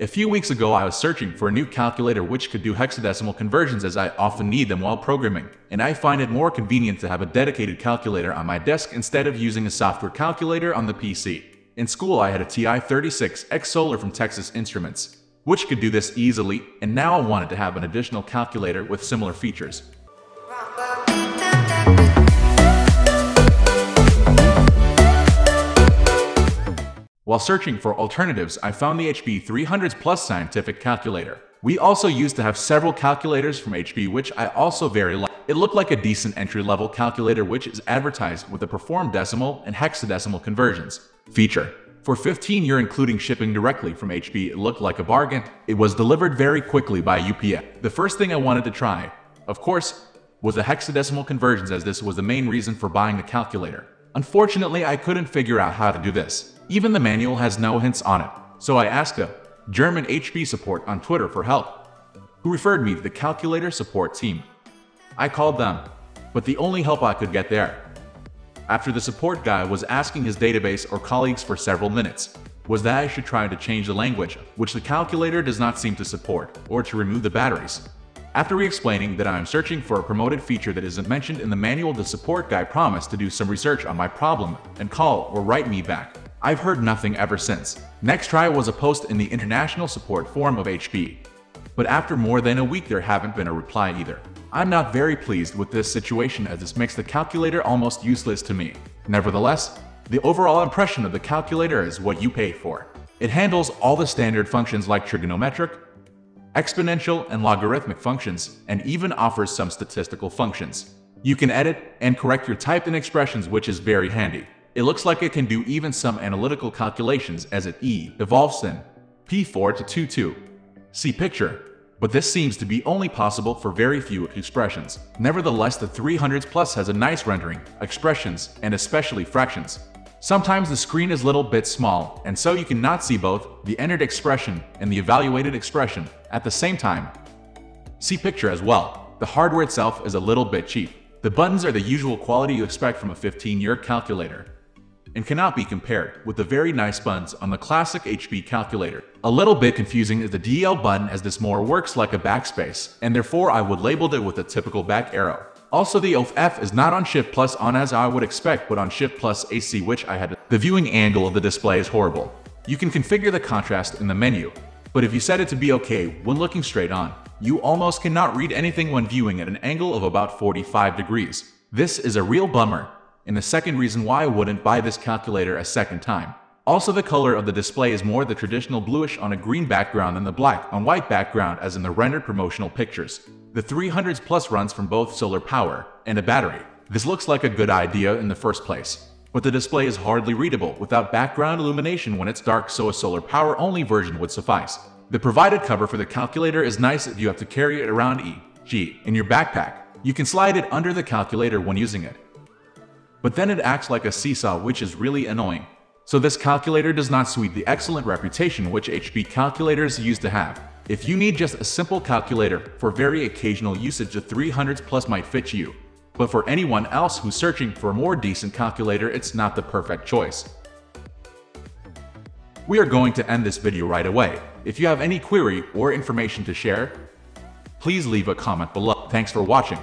A few weeks ago, I was searching for a new calculator which could do hexadecimal conversions, as I often need them while programming, and I find it more convenient to have a dedicated calculator on my desk instead of using a software calculator on the PC. In school, I had a TI-36X Solar from Texas Instruments, which could do this easily, and now I wanted to have an additional calculator with similar features. While searching for alternatives, I found the HP 300s plus scientific calculator. We also used to have several calculators from HP, which I also very like. It looked like a decent entry-level calculator which is advertised with the perform decimal and hexadecimal conversions feature. For 15 euro including shipping directly from HP, it looked like a bargain. It was delivered very quickly by UPS. The first thing I wanted to try, of course, was the hexadecimal conversions, as this was the main reason for buying the calculator. Unfortunately, I couldn't figure out how to do this. Even the manual has no hints on it, so I asked a German HP support on Twitter for help, who referred me to the calculator support team. I called them, but the only help I could get there, after the support guy was asking his database or colleagues for several minutes, was that I should try to change the language, which the calculator does not seem to support, or to remove the batteries. After re-explaining that I am searching for a promoted feature that isn't mentioned in the manual, the support guy promised to do some research on my problem and call or write me back. I've heard nothing ever since. Next try was a post in the international support forum of HP, but after more than a week there haven't been a reply either. I'm not very pleased with this situation, as this makes the calculator almost useless to me. Nevertheless, the overall impression of the calculator is what you pay for. It handles all the standard functions like trigonometric, exponential, and logarithmic functions, and even offers some statistical functions. You can edit and correct your typed-in expressions, which is very handy. It looks like it can do even some analytical calculations, as it evolves in P4 to 22. See picture, but this seems to be only possible for very few expressions. Nevertheless, the 300s Plus has a nice rendering, expressions, and especially fractions. Sometimes the screen is little bit small, and so you cannot see both the entered expression and the evaluated expression at the same time. See picture as well. The hardware itself is a little bit cheap. The buttons are the usual quality you expect from a 15-year calculator, and cannot be compared with the very nice buttons on the classic HP calculator. A little bit confusing is the DL button, as this more works like a backspace, and therefore I would label it with a typical back arrow. Also, the OF is not on Shift Plus on as I would expect, but on Shift Plus AC, which I had. The viewing angle of the display is horrible. You can configure the contrast in the menu, but if you set it to be okay when looking straight on, you almost cannot read anything when viewing at an angle of about 45 degrees. This is a real bummer, and the second reason why I wouldn't buy this calculator a second time. Also, the color of the display is more the traditional bluish on a green background than the black on white background as in the rendered promotional pictures. The 300s Plus runs from both solar power and a battery. This looks like a good idea in the first place, but the display is hardly readable without background illumination when it's dark, so a solar power only version would suffice. The provided cover for the calculator is nice if you have to carry it around in your backpack. You can slide it under the calculator when using it, but then it acts like a seesaw, which is really annoying. So this calculator does not sweep the excellent reputation which HP calculators used to have. If you need just a simple calculator for very occasional usage, the 300s Plus might fit you. But for anyone else who's searching for a more decent calculator, it's not the perfect choice. We are going to end this video right away. If you have any query or information to share, please leave a comment below. Thanks for watching.